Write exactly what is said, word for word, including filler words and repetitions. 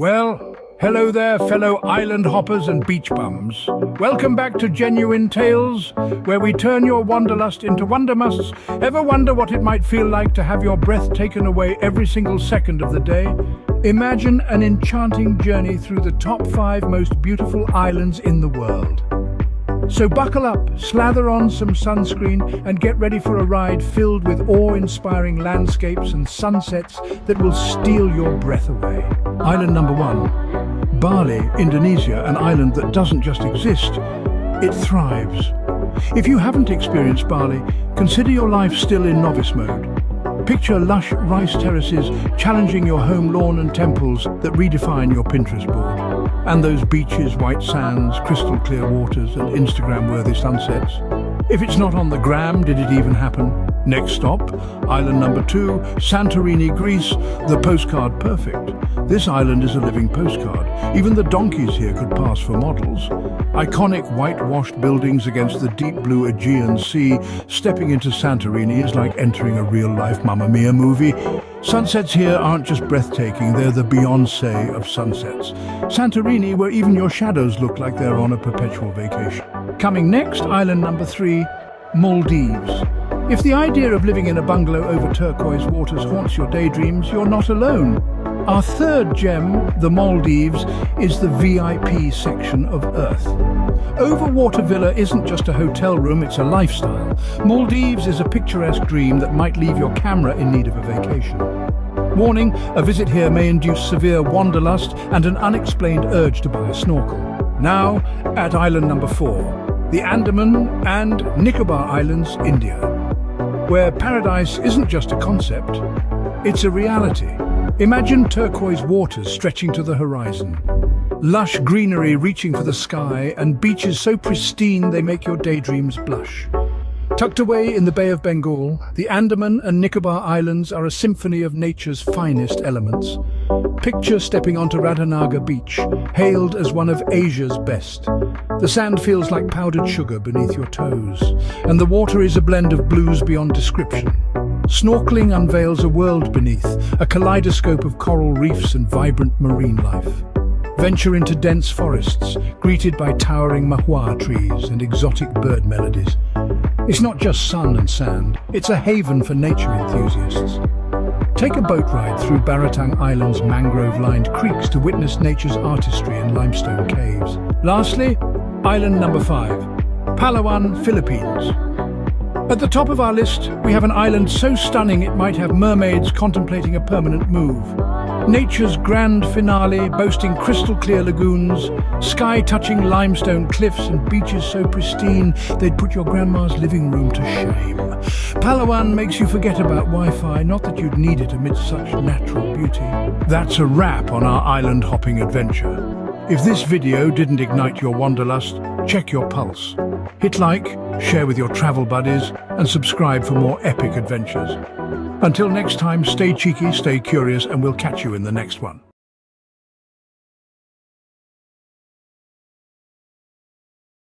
Well, hello there, fellow island hoppers and beach bums. Welcome back to Genuine Tales, where we turn your wanderlust into wondermusts. Ever wonder what it might feel like to have your breath taken away every single second of the day? Imagine an enchanting journey through the top five most beautiful islands in the world. So buckle up, slather on some sunscreen, and get ready for a ride filled with awe-inspiring landscapes and sunsets that will steal your breath away. Island number one, Bali, Indonesia, an island that doesn't just exist, it thrives. If you haven't experienced Bali, consider your life still in novice mode. Picture lush rice terraces challenging your home lawn and temples that redefine your Pinterest board. And those beaches, white sands, crystal clear waters, and Instagram-worthy sunsets. If it's not on the gram, did it even happen? Next stop, island number two, Santorini, Greece, the postcard perfect. This island is a living postcard. Even the donkeys here could pass for models. Iconic whitewashed buildings against the deep blue Aegean Sea. Stepping into Santorini is like entering a real-life Mamma Mia movie. Sunsets here aren't just breathtaking, they're the Beyoncé of sunsets. Santorini, where even your shadows look like they're on a perpetual vacation. Coming next, island number three, Maldives. If the idea of living in a bungalow over turquoise waters haunts your daydreams, you're not alone. Our third gem, the Maldives, is the V I P section of Earth. Overwater Villa isn't just a hotel room, it's a lifestyle. Maldives is a picturesque dream that might leave your camera in need of a vacation. Warning, a visit here may induce severe wanderlust and an unexplained urge to buy a snorkel. Now, at island number four, the Andaman and Nicobar Islands, India, where paradise isn't just a concept, it's a reality. Imagine turquoise waters stretching to the horizon, lush greenery reaching for the sky, and beaches so pristine they make your daydreams blush. Tucked away in the Bay of Bengal, the Andaman and Nicobar Islands are a symphony of nature's finest elements. Picture stepping onto Radhanagar Beach, hailed as one of Asia's best. The sand feels like powdered sugar beneath your toes, and the water is a blend of blues beyond description. Snorkeling unveils a world beneath, a kaleidoscope of coral reefs and vibrant marine life. Venture into dense forests, greeted by towering mahua trees and exotic bird melodies. It's not just sun and sand, it's a haven for nature enthusiasts. Take a boat ride through Baratang Island's mangrove-lined creeks to witness nature's artistry in limestone caves. Lastly, island number five, Palawan, Philippines. At the top of our list, we have an island so stunning it might have mermaids contemplating a permanent move. Nature's grand finale, boasting crystal-clear lagoons, sky-touching limestone cliffs, and beaches so pristine they'd put your grandma's living room to shame. Palawan makes you forget about Wi-Fi, not that you'd need it amidst such natural beauty. That's a wrap on our island-hopping adventure. If this video didn't ignite your wanderlust, check your pulse. Hit like, share with your travel buddies, and subscribe for more epic adventures. Until next time, stay cheeky, stay curious, and we'll catch you in the next one.